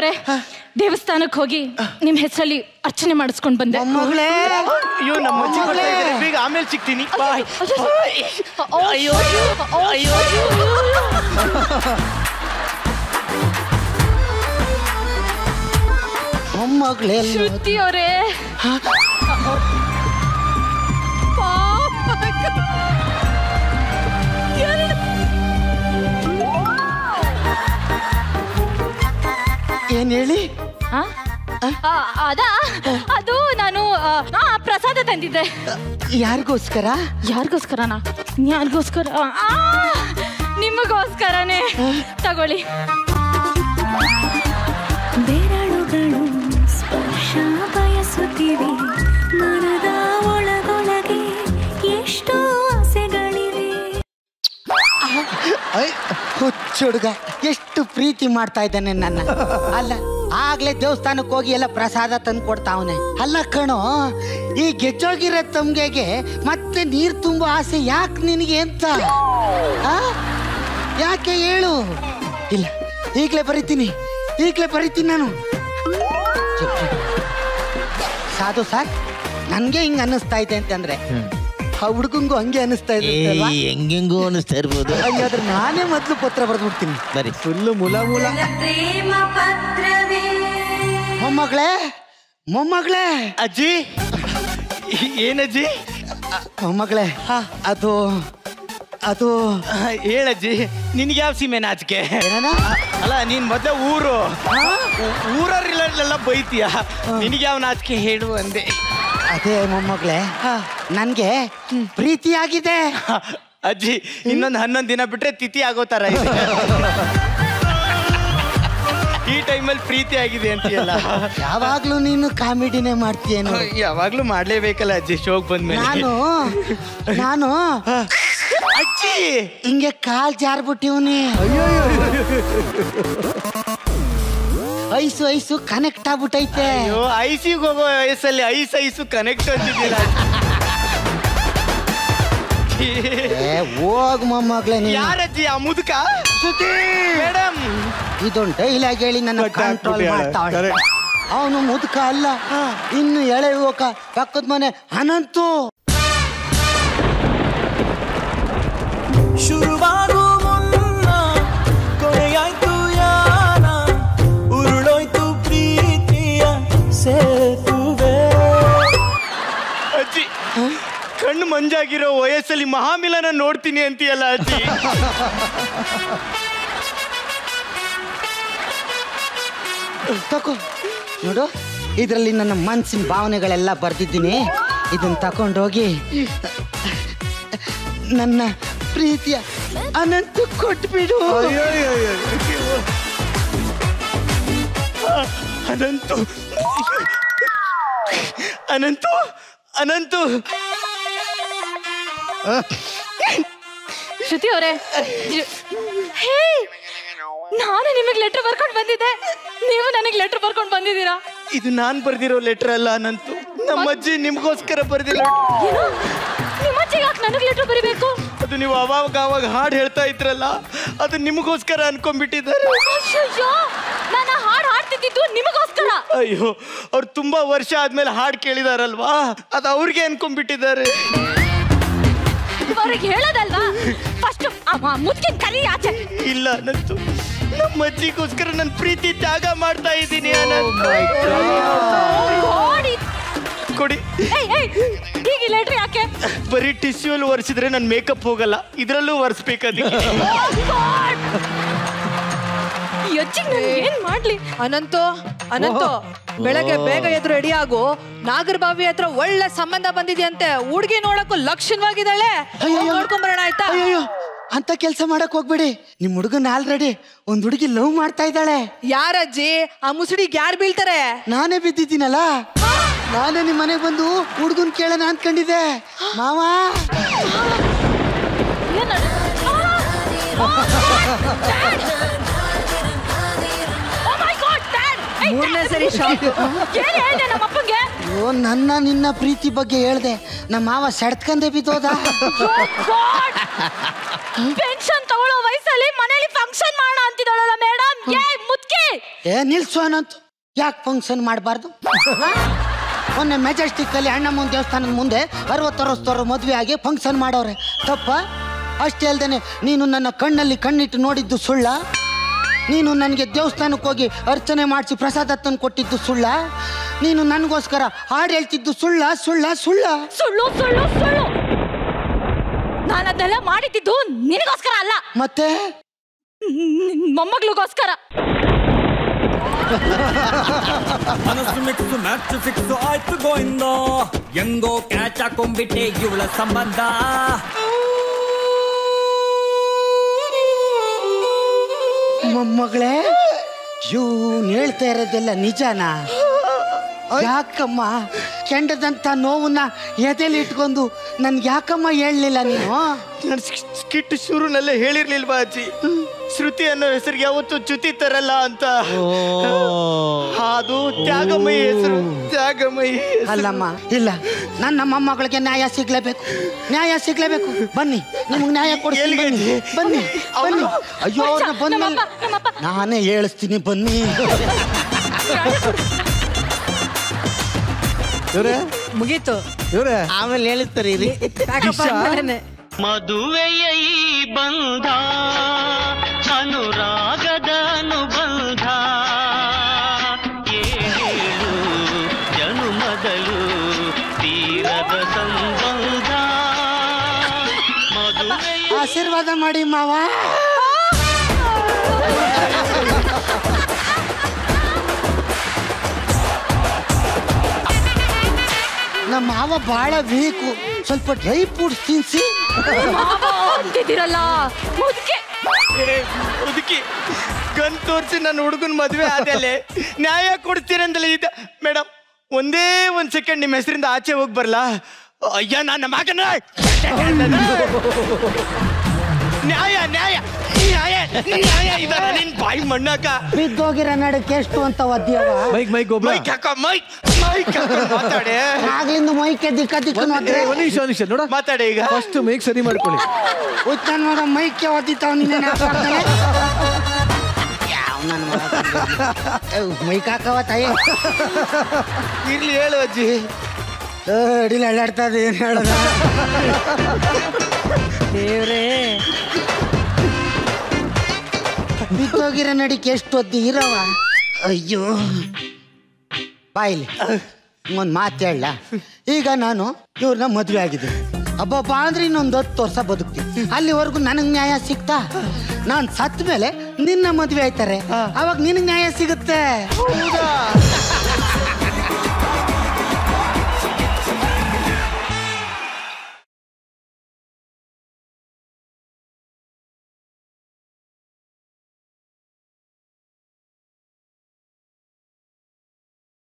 ಅವರೇ ದೇವಸ್ಥಾನಕ್ಕೆ ಹೋಗಿ ನಿಮ್ಮ ಹೆಸರಲ್ಲಿ ಅರ್ಚನೆ ಮಾಡಿಸ್ಕೊಂಡು ಬಂದೆ ಮಗಳೇ ಅಯ್ಯೋ ನಮ್ಮ ಅಜ್ಜಿ ಬರ್ತಾ ಇದ್ದಾರೆ ಬೇಗ ಆಮೇಲೆ ಸಿಗ್ತೀನಿ ಬಾಯ್ ಅಯ್ಯೋ ಅಯ್ಯೋ ಮೊಮ್ಮಗಳೇ ಶುತಿ ಅವರೇ प्रसाद तंदिद्दे यारिगोस्कर यारिगोस्करना यारिगोस्कर निमगोस्करने तगोळ्ळि बेरळुगळु स्पर्श बयसुत्तिवे मनद ओळगोळगे एष्टो आसेगळिवे ಹುಚ್ಚು ಹುಡುಗ ಎಷ್ಟು ಪ್ರೀತಿ ಮಾಡ್ತಾ ಇದ್ದಾನೆ ನನ್ನ ಅಲ್ಲ ಆಗ್ಲೇ ದೇವಸ್ಥಾನಕ್ಕೆ ಹೋಗಿ ಎಲ್ಲ ಪ್ರಸಾದ ತಂದು ಕೊಡ್ತಾವನೆ ಅಲ್ಲ ಕಣೋ ಈ ಗೆಜ್ಜೋಗಿರೋ ತಂಗೆಗೆ ಮತ್ತೆ ನೀರು ತುಂಬೋ ಆಸೆ ಯಾಕೆ ನಿನಗೆ ಅಂತ ಯಾಕೆ ಹೇಳು ಇಲ್ಲ ಈಗಲೇ ಬರಿತೀನಿ ನಾನು ಸಾಧು ಸರ್ ನನಗೆ ಹಿಂಗೆ ಅನ್ನಿಸ್ತಾ ಇದೆ ಅಂತಂದ್ರೆ ಆ ಹುಡುಗಂಗೂ ಹಂಗೆ ಅನಿಸ್ತಾ ಇದೆ ಹೆಂಗೆಂಗೂ ಅನಿಸ್ತಾ ಇರ್ಬೋದು ಹಾಗಾದ್ರೆ ನಾನೇ ಮೊದಲು ಪತ್ರ ಬರೆದು ಬಿಡ್ತೀನಿ ಸರಿ ಫುಲ್ಲು ಮುಲ ಪ್ರೇಮ ಪತ್ರವೇ ಮೊಮ್ಮಗಳೇ ಅಜ್ಜಿ ಏನಜ್ಜಿ ಮೊಮ್ಮಗಳೇ ಅದು ಅದು ಹೇಳಜ್ಜಿ ನಿನಗೆ ಯಾವ ಸೀಮೆ ನಾಚಿಕೆ ಅಲ್ಲ ನೀನು ಮೊದಲು ಊರವರೆಲ್ಲ ಬೈತೀಯ ನಿನಗೆ ಯಾವ ನಾಚಿಕೆ ಹೇಳು ಅಂದೆ ಅದೇ ಮೊಮ್ಮಗಳೇ ನನಗೆ ಪ್ರೀತಿಯಾಗಿದೆ ಅಜ್ಜಿ ಇನ್ನೊಂದು 11 ದಿನ ಬಿಟ್ರೆ ತಿಥಿ ಆಗೋತರ ಇದೆ ಈ ಟೈಮಲ್ಲಿ ಪ್ರೀತಿಯಾಗಿದೆ ಅಂತೀಯಲ್ಲ ಯಾವಾಗಲೂ ನೀನು ಕಾಮಿಡಿನೇ ಮಾಡ್ತೀಯೇನೋ ಯಾವಾಗಲೂ ಮಾಡಲೇಬೇಕಲ್ಲ ಅಜ್ಜಿ ಶೋಕ್ ಬಂದ್ಮೇಲೆ ನಾನು ಅಜ್ಜಿ ಹಿಂಗೆ ಕಾಲ್ ಜಾರ್ಬಿಟ್ಟಿವನಿ ಅಯ್ಯೋ ಐಸು ಐಸು ಕನೆಕ್ಟ್ ಆಗ್ಬಿಟ್ಟೈತೆ ಅಯ್ಯೋ ಐಸಿಗೆ ಹೋಗೋ ವಯಸ್ಸಲ್ಲಿ ಐಸು ಕನೆಕ್ಟ್ ಅಂತಿದ್ದಿಲ್ಲ ಹೋಗ್ ಮೊಮ್ಮಗಳೇ ನೀನು ಯಾರಜ್ಜಿ ಆ ಮುದುಕ ಸುತಿ ಮೇಡಮ್ ಇದೊಂದು ಡೈಲಾಗ್ ಹೇಳಿ ನನ್ನ ಕಂಟ್ರೋಲ್ ಮಾಡ್ತಾಳೆ ಅವನು ಮುದುಕ ಅಲ್ಲ ಇನ್ನು ಎಳೆ ಯುವಕ ಪಕ್ಕದ ಮನೆ ಅನಂತು ಶುರುವಾಗೋ ಮುನ್ನ ಕೊನೆಯಾಯ್ತು ಕಣ್ಣು ಮಂಜಾಗಿರೋ ವಯಸ್ಸಲ್ಲಿ ಮಹಾಮಿಲನ ನೋಡ್ತೀನಿ ಅಂತೀಯಲ್ಲ ಅಜ್ಜಿ ತಕೋ ನೋಡು ಇದರಲ್ಲಿ ನನ್ನ ಮನಸ್ಸಿನ ಭಾವನೆಗಳೆಲ್ಲ ಬರ್ತಿದ್ದೀನಿ ಇದನ್ನ ತಕೊಂಡೋಗಿ ನನ್ನ ಪ್ರೀತಿಯ ಅನಂತ ಕೊಟ್ಬಿಡು ಅನಂತು ಅನಂತು ಅನಂತು ಶ್ರುತಿ ಅವರೇ ಹೇ ನಾನು ನಿಮಗೆ ಲೆಟರ್ ಬರ್ಕೊಂಡು ಬಂದಿದ್ದೆ ನೀವು ನನಗೆ ಲೆಟರ್ ಬರ್ಕೊಂಡು ಬಂದಿದ್ದೀರಾ ಇದು ನಾನು ಬರ್ದಿರೋ ಲೆಟರ್ ಅಲ್ಲ ಅನಂತು ನಮ್ಮ ಅಜ್ಜಿ ನಿಮಗೋಸ್ಕರ ಬರ್ದಿರೋ ನಿಮ್ಮ ಅಜ್ಜಿ ಯಾಕೆ ನನಗೆ ಲೆಟರ್ ಬರೀಬೇಕು ಅದು ನೀವು ಅವಾಗ ಹಾಡು ಹೇಳ್ತಾ ಇದ್ರಲ್ಲ ಅದು ನಿಮಗೋಸ್ಕರ ಅನ್ಕೊಂಡ್ಬಿಟ್ಟಿದ್ದಾರೆ ನಾನು ಹಾಡು ಹಾಡ್ತಿದ್ದು ನಿಮಗೋಸ್ಕರ ಅಯ್ಯೋ ಅವ್ರು ತುಂಬಾ ವರ್ಷ ಆದ್ಮೇಲೆ ಹಾಡು ಕೇಳಿದಾರಲ್ವಾ ಅದು ಅವ್ರಿಗೆ ಅನ್ಕೊಂಡ್ಬಿಟ್ಟಿದ್ದಾರೆ ಅವರಿಗೆ ಹೇಳೋದಲ್ವಾ ಫಸ್ಟ್ ಆ ಮುದುಕಿನ ಕಲಿ ಆಚೆ ಇಲ್ಲ ಅನಂತು ನಮ್ಮ ಅಜ್ಜಿಗೋಸ್ಕರ ನನ್ನ ಪ್ರೀತಿ ತ್ಯಾಗ ಮಾಡ್ತಾ ಇದ್ದೀನಿ ಕೊಡಿ ಹೀಗೆ ಲೆಟ್ರ್ ಯಾಕೆ ಬರೀ ಟಿಶ್ಯೂ ಅಲ್ಲಿ ಒರೆಸಿದ್ರೆ ನನ್ನ ಮೇಕಪ್ ಹೋಗಲ್ಲ ಇದರಲ್ಲೂ ಒರೆಸ್ಬೇಕದು ಏನ್ ಮಾಡ್ಲಿ ಅನಂತು ಬೆಳಗ್ಗೆ ಬೇಗ ಎದ್ದು ರೆಡಿ ಆಗು ನಾಗರಬಾವಿ ಹತ್ರ ಒಳ್ಳೆ ಸಂಬಂಧ ಬಂದಿದೆಯಂತೆ ಹುಡುಗಿ ನೋಡಕ್ಕೂ ಲಕ್ಷಣವಾಗಿದ್ದಾಳೆ ನೋಡ್ಕೊಂಡ್ ಬರೋಣ ಆಯ್ತಾ ಅಂತ ಕೆಲಸ ಮಾಡಕ್ ಹೋಗ್ಬೇಡಿ ನಿಮ್ ಹುಡುಗನ ಆಲ್ರೆಡಿ ಒಂದ್ ಹುಡುಗಿ ಲವ್ ಮಾಡ್ತಾ ಇದ್ದಾಳೆ ಯಾರಜ್ಜಿ ಆ ಮುಸುಡಿಗೆ ಯಾರು ಬೀಳ್ತಾರೆ ನಾನೇ ಬಿದ್ದಿದ್ದೀನಲ್ಲ ನಾನೇ ನಿಮ್ ಮನೆಗೆ ಬಂದು ಹುಡುಗನ್ ಕೇಳೋಣ ಅನ್ಕೊಂಡಿದ್ದೆ ಮಾವ ನನ್ನ ನಿನ್ನ ಪ್ರೀತಿ ಬಗ್ಗೆ ಹೇಳ್ದೆ ನಮ್ಮ ಮಾವ ಸೆಡ್ಕಂಡೆ ಬಿದ್ದೋದ ಟೆನ್ಷನ್ ತಗೊಳ್ಳೋ ವಯಸ್ಸಲ್ಲಿ ಮನೇಲಿ ಫಂಕ್ಷನ್ ಮಾಡೋಣ ಅಂತಿದ್ದಾಳಲ್ಲ ಮೇಡಮ್ ಮುದ್ಕೆ ಏ ನಿಲ್ಸು ಅನ್ನಂತು ಯಾಕೆ ಫಂಕ್ಷನ್ ಮಾಡಬಾರದು ಮೊನ್ನೆ ಮೆಜೆಸ್ಟಿಕ್ ಅಲ್ಲಿ ಅಣ್ಣಮ್ಮನ ದೇವಸ್ಥಾನದ ಮುಂದೆ 60 ವರ್ಷದವರು ಮದುವೆ ಆಗಿ ಫಂಕ್ಷನ್ ಮಾಡೋರೆ ತಪ್ಪ ಅಷ್ಟೇ ಅಲ್ದೇನೆ ನೀನು ನನ್ನ ಕಣ್ಣಲ್ಲಿ ಕಣ್ಣಿಟ್ಟು ನೋಡಿದ್ದು ಸುಳ್ಳ ನೀನು ನನಗೆ ದೇವಸ್ಥಾನಕ್ಕೆ ಹೋಗಿ ಅರ್ಚನೆ ಮಾಡಿಸಿ ಪ್ರಸಾದ ತಂದು ಕೊಟ್ಟಿದ್ದು ಸುಳ್ಳ ನೀನು ನನಗೋಸ್ಕರ ಹಾಡು ಹೇಳ್ತಿದ್ದು ಸುಳ್ಳ ಸುಳ್ಳ ಸುಳ್ಳ ಸುಳ್ಳು ಸುಳ್ಳು ಸುಳ್ಳು ನಾನು ಅದೆಲ್ಲ ಮಾಡಿದ್ದು ನಿನಗೋಸ್ಕರ ಅಲ್ಲ ಮತ್ತೆ ಮೊಮ್ಮಗಳಿಗೋಸ್ಕರ ಮನಸ್ಸು ಮಿಕ್ಸು ಮ್ಯಾಚ್ ಫಿಕ್ಸು ಆಯ್ತು ಗೋವಿಂದ ಹೆಂಗೋ ಕ್ಯಾಚ್ ಹಾಕೊಂಡ್ಬಿಟ್ಟೆ ಇವಳ ಸಂಬಂಧ ಮೊಮ್ಮಗಳೇ ಇವನ್ ಹೇಳ್ತಾ ಇರೋದೆಲ್ಲ ನಿಜನಾ ಯಾಕಮ್ಮ ಕೆಂಡದಂತ ನೋವನ್ನ ಎದೆಲಿ ಇಟ್ಕೊಂಡು ನನ್ಗೆ ಯಾಕಮ್ಮ ಹೇಳಲಿಲ್ಲ ನೀನು ನಾನು ಸ್ಕಿಟ್ ಶುರುನಲ್ಲೇ ಹೇಳಿರ್ಲಿಲ್ವಾ ಅಜ್ಜಿ ಶ್ರುತಿ ಅನ್ನೋ ಹೆಸರಿಗೆ ಯಾವತ್ತು ಚ್ಯುತಿ ತರಲ್ಲ ಅಂತ ಅದು ತ್ಯಾಗಮಯಿ ಹೆಸರು ತ್ಯಾಗಮಯಿ ಅಲ್ಲಮ್ಮ ಇಲ್ಲ ನನ್ನ ಮೊಮ್ಮಗಳಿಗೆ ನ್ಯಾಯ ಸಿಗ್ಲೇಬೇಕು ನ್ಯಾಯ ಸಿಗ್ಲೇಬೇಕು ಬನ್ನಿ ನಿಮ್ಗೆ ನ್ಯಾಯ ಕೊಡ್ತೀನಿ ಬನ್ನಿ ಬನ್ನಿ ಅಯ್ಯೋ ಬಂದ್ಮೇಲೆ ನಾನೇ ಹೇಳಿಸ್ತೀನಿ ಬನ್ನಿ ಮುಗೀತು ಇವ್ರೆ ಆಮೇಲೆ ಹೇಳುತ್ತಾರೆ ಇಲ್ಲಿ ಮದುವೆಯ ಈ ಬಂಧ ಅನುರಾಗದ ಅನುಬಂಧ ಏಳು ಜನುಮದಲು ತೀರದ ಸಂಬಂಧ ಮದುವೆ ಆಶೀರ್ವಾದ ಮಾಡಿ ಮಾವ ನಮ್ಮ ಮಾವ ಬಹಳ ವೀಕು ಸ್ವಲ್ಪ ಡ್ರೈ ಫ್ರೂಟ್ಸ್ ತಿನ್ಸಿ ಮುದುಕಿ ಗನ್ ತೋರಿಸಿ ನನ್ನ ಹುಡುಗನ ಮದುವೆ ಆದಲೆ ನ್ಯಾಯ ಕೊಡ್ತೀರಂದಲೇ ಇದ್ದ ಮೇಡಮ್ ಒಂದೇ ಒಂದು ಸೆಕೆಂಡ್ ನಿಮ್ಮ ಹೆಸರಿಂದ ಆಚೆ ಹೋಗಿ ಬರಲಾ ಅಯ್ಯ ನನ್ನ ಮಗನ ನ್ಯಾಯ ನ್ಯಾಯ ನ್ಯಾಯ ನ್ಯಾಯ ಇದರ ನಿನ್ನ ಬಾಯಿ ಮಣ್ಣಕ ಬಿದ್ದೋಗಿರೋ ನಡಕ್ಕೆ ಎಷ್ಟು ಅಂತ ಒದ್ದಿಯವ ಮೈಕ್ ಮೈಕ್ ಒಬ್ರ ಮೈಕ್ ಹಾಕ ಮೈಕ್ ಮೈಕ್ ಮಾತಾಡೆ ಆಗ್ಲಿಂದ ಮೈಕ್ ದಿಕ್ಕ ದಿಕ್ಕನ ಒದ್ದೆ ಒಂದು ನಿಮಿಷ ನೋಡು ಮಾತಾಡೆ ಈಗ ಫಸ್ಟ್ ಮೈಕ್ ಸರಿ ಮಾಡ್ಕೊಳ್ಳಿ ಉತ್ತನ್ ನೋಡ ಮೈಕ್ ಗೆ ಒದ್ದಿತಾವ ನಿನ್ನ ಹಾಕ್ತಾನೆ ಯಾವ ನನ್ನ ಮಗ ಮೈಕ್ ಹಾಕವ ತಾಯಿ ಇರ್ಲಿ ಹೇಳು ಅಜ್ಜಿ ಅಡಿಲಿ ಅಳ್ಳಾಡ್ತಾ ಇದೆ ಏನು ಹೇಳೋದು ದೇವ್ರೇ ಬಿತ್ತೋಗಿರೋ ನಡಿಕೆ ಎಷ್ಟು ಒದ್ದು ಇರವ ಅಯ್ಯೋ ಬಾಯಿಲಿ ಒಂದು ಮಾತು ಹೇಳ ಈಗ ನಾನು ಇವ್ರನ್ನ ಮದುವೆ ಆಗಿದ್ದೆ ಅಬ್ಬಬ್ಬ ಅಂದ್ರೆ ಇನ್ನೊಂದು 10 ವರ್ಷ ಬದುಕ್ತೀನಿ ಅಲ್ಲಿವರೆಗೂ ನನಗೆ ನ್ಯಾಯ ಸಿಗ್ತಾ ನಾನು ಸತ್ತ ಮೇಲೆ ನಿನ್ನ ಮದುವೆ ಆಯ್ತಾರೆ ಅವಾಗ ನಿನಗೆ ನ್ಯಾಯ ಸಿಗುತ್ತೆ